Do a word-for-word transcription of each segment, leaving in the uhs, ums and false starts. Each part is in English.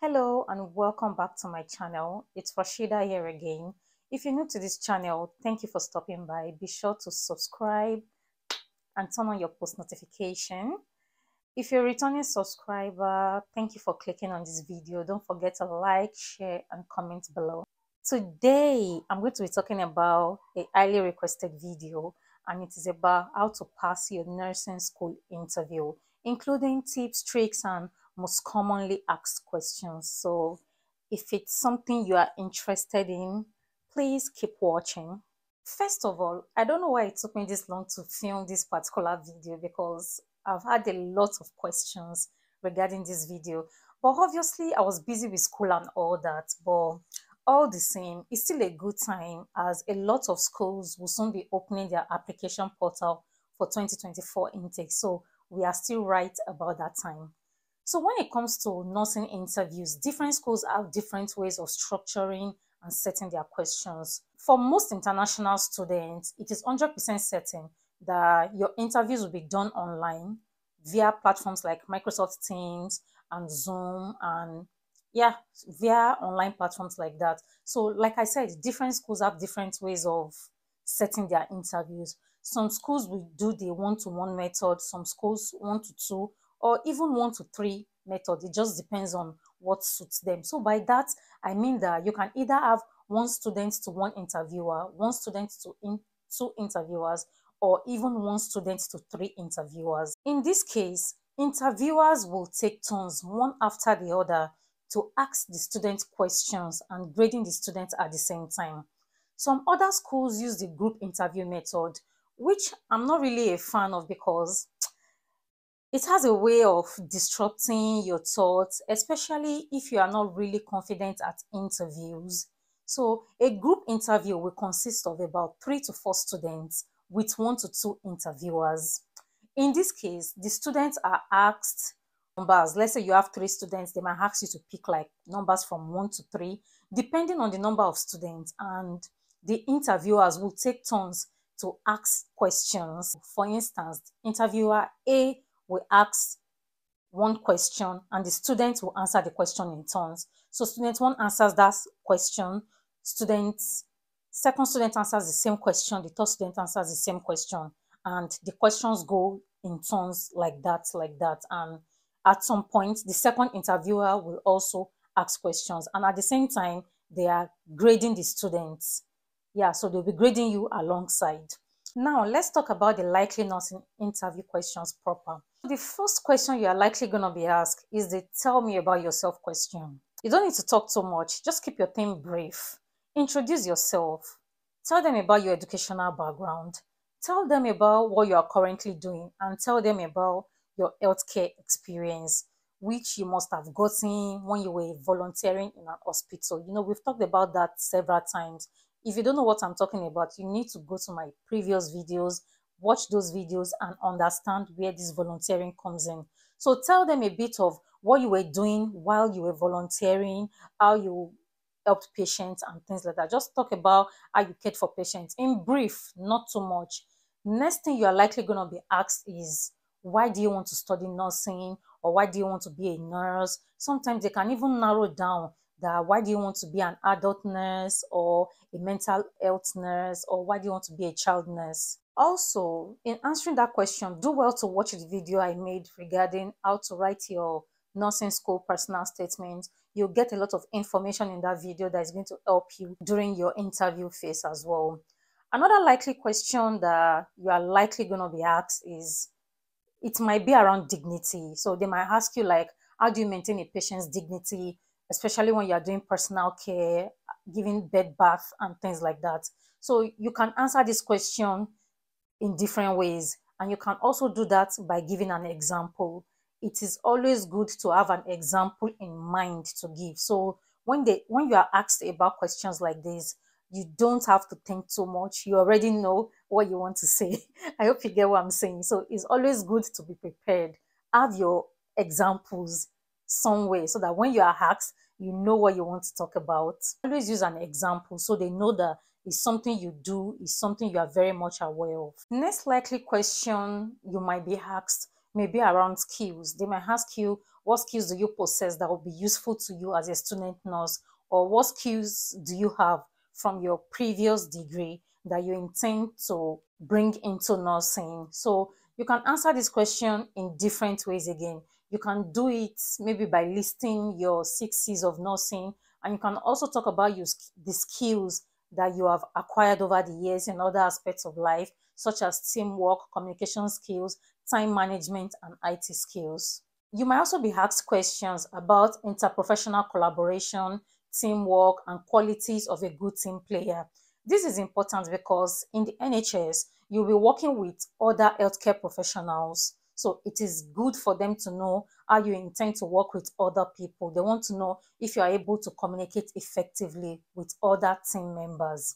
Hello and welcome back to my channel. It's Rashida here again. If you're new to this channel, thank you for stopping by. Be sure to subscribe and turn on your post notification. If you're a returning subscriber, thank you for clicking on this video. Don't forget to like, share and comment below. Today, I'm going to be talking about a highly requested video, and it is about how to pass your nursing school interview, including tips, tricks and most commonly asked questions. So if it's something you are interested in, please keep watching. First of all, I don't know why it took me this long to film this particular video, because I've had a lot of questions regarding this video, but obviously I was busy with school and all that. But all the same, it's still a good time, as a lot of schools will soon be opening their application portal for twenty twenty-four intake, so we are still right about that time. So when it comes to nursing interviews, different schools have different ways of structuring and setting their questions. For most international students, it is one hundred percent certain that your interviews will be done online via platforms like Microsoft Teams and Zoom, and yeah, via online platforms like that. So like I said, different schools have different ways of setting their interviews. Some schools will do the one-to-one method, some schools one-to-two, or even one to three method. It just depends on what suits them. So by that, I mean that you can either have one student to one interviewer, one student to in, two interviewers, or even one student to three interviewers. In this case, interviewers will take turns one after the other to ask the student questions and grading the student at the same time. Some other schools use the group interview method, which I'm not really a fan of, because it has a way of disrupting your thoughts, especially if you are not really confident at interviews. So a group interview will consist of about three to four students with one to two interviewers. In this case, the students are asked numbers. Let's say you have three students, they might ask you to pick like numbers from one to three, depending on the number of students, and the interviewers will take turns to ask questions. For instance, interviewer A will ask one question and the student will answer the question in turns. So student one answers that question, student, second student answers the same question, the third student answers the same question, and the questions go in turns like that, like that. And at some point, the second interviewer will also ask questions, and at the same time, they are grading the students. Yeah, so they'll be grading you alongside. Now, let's talk about the likely nursing interview questions proper. The first question you are likely going to be asked is the tell me about yourself question. You don't need to talk too much. Just keep your theme brief. Introduce yourself. Tell them about your educational background. Tell them about what you are currently doing, and tell them about your healthcare experience, which you must have gotten when you were volunteering in an hospital. You know, we've talked about that several times. If you don't know what I'm talking about, you need to go to my previous videos, watch those videos and understand where this volunteering comes in. So tell them a bit of what you were doing while you were volunteering, how you helped patients and things like that. Just talk about how you cared for patients. In brief, not too much. Next thing you are likely going to be asked is, why do you want to study nursing, or why do you want to be a nurse? Sometimes they can even narrow down that why do you want to be an adult nurse or a mental health nurse, or why do you want to be a child nurse? Also, in answering that question, do well to watch the video I made regarding how to write your nursing school personal statement. You'll get a lot of information in that video that is going to help you during your interview phase as well. Another likely question that you are likely going to be asked is, it might be around dignity. So they might ask you like, how do you maintain a patient's dignity, especially when you are doing personal care, giving bed bath and things like that. So you can answer this question in different ways, and you can also do that by giving an example. It is always good to have an example in mind to give. So when they when you are asked about questions like this, you don't have to think too much. You already know what you want to say. I hope you get what I'm saying. So it's always good to be prepared. Have your examples somewhere so that when you are asked, you know what you want to talk about. Always use an example so they know that it's something you do, it's something you are very much aware of. Next likely question you might be asked maybe around skills. They might ask you, what skills do you possess that will be useful to you as a student nurse? Or what skills do you have from your previous degree that you intend to bring into nursing? So you can answer this question in different ways again. You can do it maybe by listing your six C's of nursing, and you can also talk about your, the skills that you have acquired over the years in other aspects of life, such as teamwork, communication skills, time management, and I T skills. You might also be asked questions about interprofessional collaboration, teamwork, and qualities of a good team player. This is important because in the N H S, you'll be working with other healthcare professionals. So it is good for them to know how you intend to work with other people. They want to know if you are able to communicate effectively with other team members.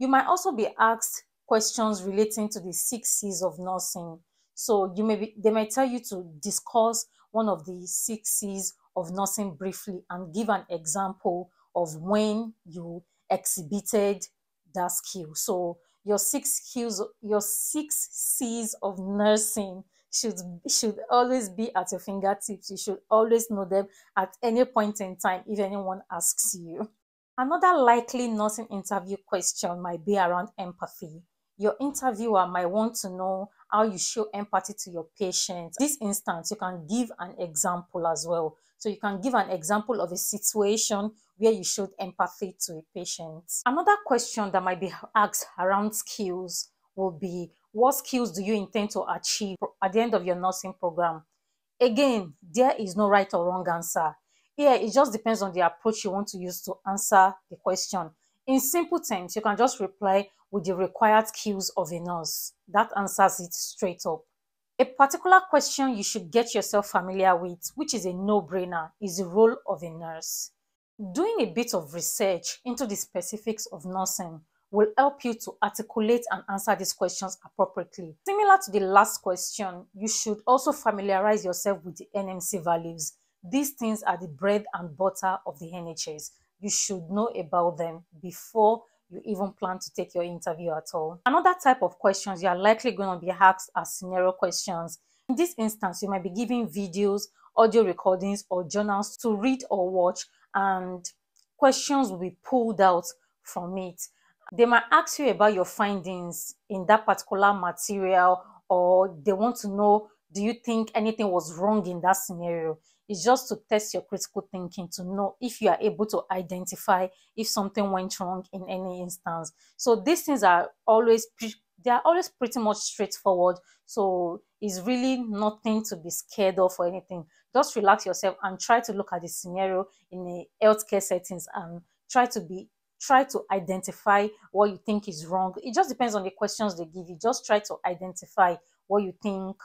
You might also be asked questions relating to the six C's of nursing. So you may be, they might tell you to discuss one of the six C's of nursing briefly and give an example of when you exhibited that skill. So your six skills, your six C's of nursing should should always be at your fingertips. You should always know them at any point in time if anyone asks you. Another likely nursing interview question might be around empathy. Your interviewer might want to know how you show empathy to your patient. In this instance, you can give an example as well. So you can give an example of a situation where you showed empathy to a patient. Another question that might be asked around skills will be, what skills do you intend to achieve at the end of your nursing program? Again, there is no right or wrong answer. Here, it just depends on the approach you want to use to answer the question. In simple terms, you can just reply with the required skills of a nurse. That answers it straight up. A particular question you should get yourself familiar with, which is a no-brainer, is the role of a nurse. Doing a bit of research into the specifics of nursing will help you to articulate and answer these questions appropriately. Similar to the last question, you should also familiarize yourself with the N M C values. These things are the bread and butter of the N H S. You should know about them before you even plan to take your interview at all. Another type of questions you are likely going to be asked are scenario questions. In this instance, you might be given videos, audio recordings, or journals to read or watch, and questions will be pulled out from it. They might ask you about your findings in that particular material, or they want to know, do you think anything was wrong in that scenario? It's just to test your critical thinking, to know if you are able to identify if something went wrong in any instance. So these things are always, they are always pretty much straightforward. So it's really nothing to be scared of or anything. Just relax yourself and try to look at the scenario in the healthcare settings and try to be try to identify what you think is wrong. It just depends on the questions they give you. Just try to identify what you think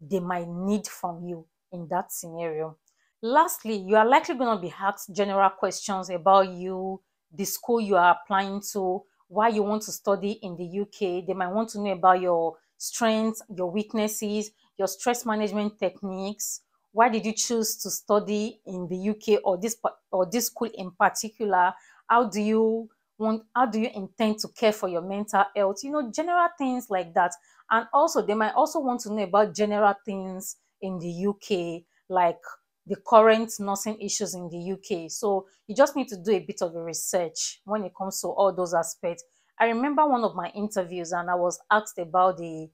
they might need from you in that scenario. Lastly, you are likely going to be asked general questions about you, the school you are applying to, why you want to study in the U K. They might want to know about your strengths, your weaknesses, your stress management techniques. Why did you choose to study in the U K or this, or this school in particular? How do you want, how do you intend to care for your mental health? You know, general things like that. And also, they might also want to know about general things in the U K, like the current nursing issues in the U K. So you just need to do a bit of a research when it comes to all those aspects. I remember one of my interviews and I was asked about the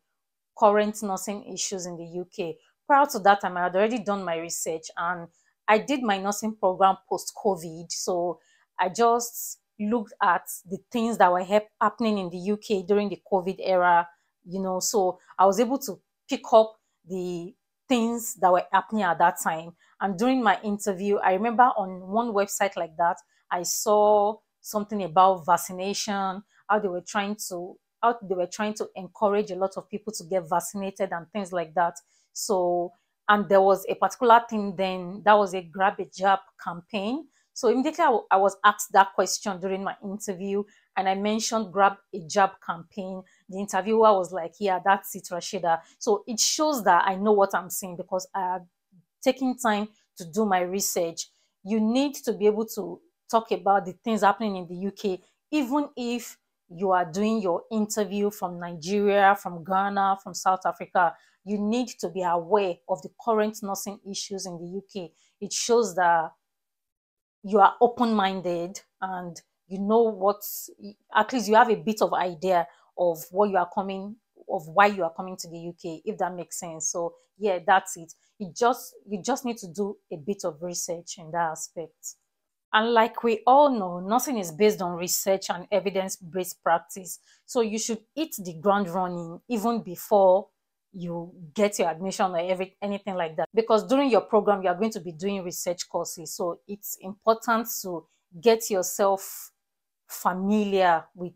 current nursing issues in the U K. Prior to that time, I had already done my research and I did my nursing program post-COVID. So I just looked at the things that were happening in the U K during the COVID era, you know, so I was able to pick up the things that were happening at that time. And during my interview, I remember on one website like that, I saw something about vaccination, how they were trying to, how they were trying to encourage a lot of people to get vaccinated and things like that. So, and there was a particular thing then, that was a Grab a Jab campaign. So immediately I was asked that question during my interview and I mentioned Grab a Jab campaign. The interviewer was like, yeah, that's it, Rashida. So it shows that I know what I'm saying because I'm taking time to do my research. You need to be able to talk about the things happening in the U K, even if you are doing your interview from Nigeria, from Ghana, from South Africa. you need to be aware of the current nursing issues in the U K. It shows that you are open-minded and you know what, at least you have a bit of idea of what you are coming, of why you are coming to the U K, if that makes sense. So yeah, that's it. You just, you just need to do a bit of research in that aspect. And like we all know, nursing is based on research and evidence-based practice. So you should hit the ground running even before you get your admission or every, anything like that. Because during your program, you are going to be doing research courses. So it's important to get yourself familiar with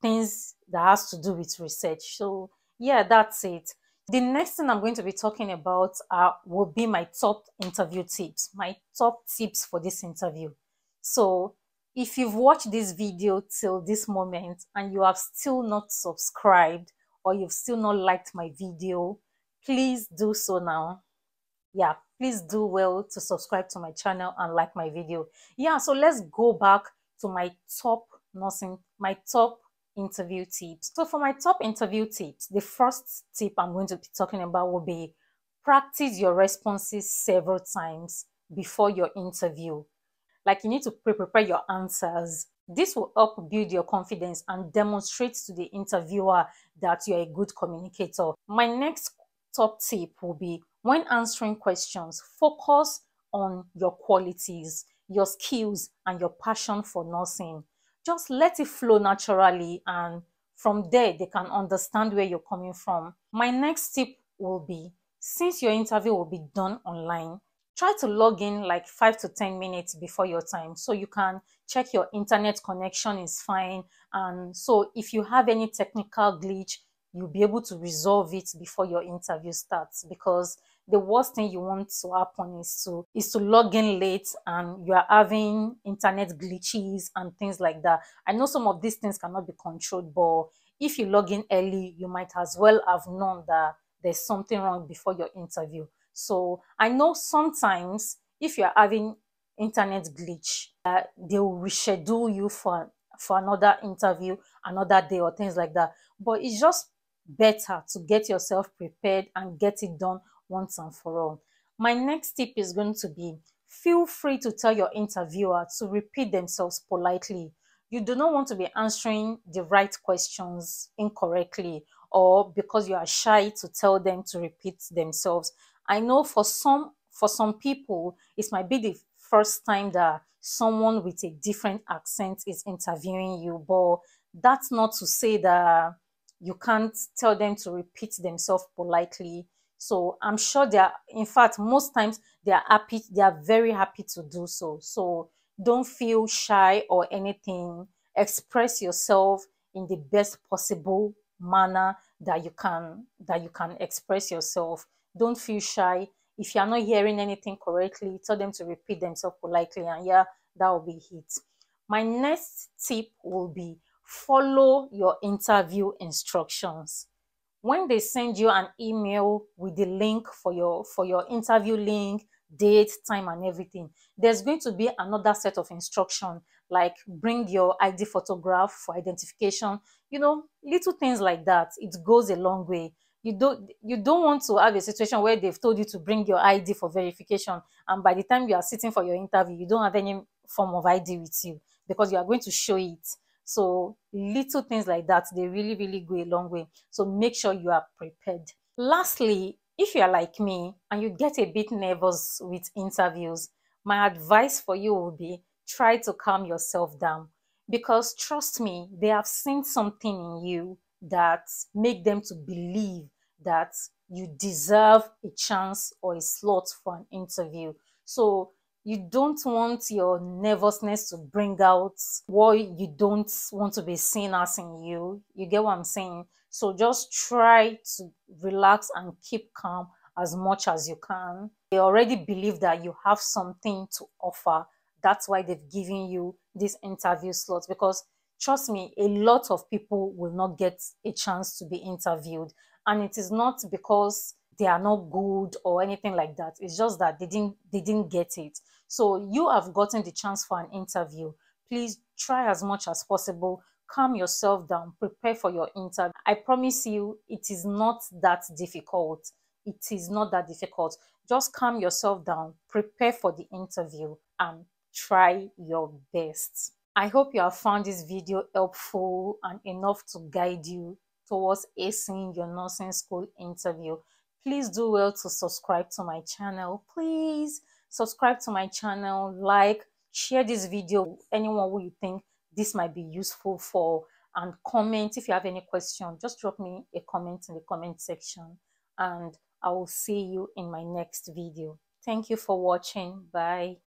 things that has to do with research. So yeah, that's it. The next thing I'm going to be talking about are, will be my top interview tips, my top tips for this interview. So if you've watched this video till this moment and you have still not subscribed or you've still not liked my video, please do so now. Yeah, please do well to subscribe to my channel and like my video. Yeah, so let's go back to my top nursing, my top interview tips. So for my top interview tips, the first tip I'm going to be talking about will be practice your responses several times before your interview. Like, you need to pre-prepare your answers. This will help build your confidence and demonstrate to the interviewer that you're a good communicator. My next top tip will be, when answering questions, focus on your qualities, your skills, and your passion for nursing. Just let it flow naturally, and from there, they can understand where you're coming from. My next tip will be, since your interview will be done online, try to log in like five to ten minutes before your time, so you can check your internet connection is fine. And so if you have any technical glitch, you'll be able to resolve it before your interview starts, because the worst thing you want to happen is to is to log in late and you are having internet glitches and things like that. I know some of these things cannot be controlled, but if you log in early, you might as well have known that there's something wrong before your interview. So I know sometimes if you're having internet glitch, uh, they will reschedule you for, for another interview, another day or things like that. But it's just better to get yourself prepared and get it done once and for all. My next tip is going to be, feel free to tell your interviewer to repeat themselves politely. You do not want to be answering the right questions incorrectly, or because you are shy to tell them to repeat themselves. I know for some for some people, it might be the first time that someone with a different accent is interviewing you, but that's not to say that you can't tell them to repeat themselves politely. So I'm sure they are, in fact, most times they are happy, they are very happy to do so. So don't feel shy or anything. Express yourself in the best possible manner that you can, that you can express yourself. Don't feel shy. If you are not hearing anything correctly, tell them to repeat themselves politely, and yeah, that will be it. My next tip will be, follow your interview instructions. When they send you an email with the link for your for your interview link, date, time, and everything, there's going to be another set of instruction, like bring your I D photograph for identification, you know, little things like that. It goes a long way. You don't you don't want to have a situation where they've told you to bring your I D for verification, and by the time you are sitting for your interview, you don't have any form of I D with you, because you are going to show it. So little things like that, they really, really go a long way. So make sure you are prepared. Lastly, if you are like me and you get a bit nervous with interviews, my advice for you will be, try to calm yourself down, because trust me, they have seen something in you that make them to believe that you deserve a chance or a slot for an interview. So you don't want your nervousness to bring out what you don't want to be seen as in you. You get what I'm saying? So just try to relax and keep calm as much as you can. They already believe that you have something to offer. That's why they've given you this interview slot, because trust me, a lot of people will not get a chance to be interviewed. And it is not because they are not good or anything like that. It's just that they didn't, they didn't get it. So you have gotten the chance for an interview. Please try as much as possible calm yourself down, prepare for your interview. I promise you, it is not that difficult. It is not that difficult. Just calm yourself down, prepare for the interview, and try your best. I hope you have found this video helpful and enough to guide you towards acing your nursing school interview. Please do well to subscribe to my channel. Please subscribe to my channel, like, share this video with anyone who you think this might be useful for, and comment. If you have any question, just drop me a comment in the comment section, and I will see you in my next video. Thank you for watching. Bye.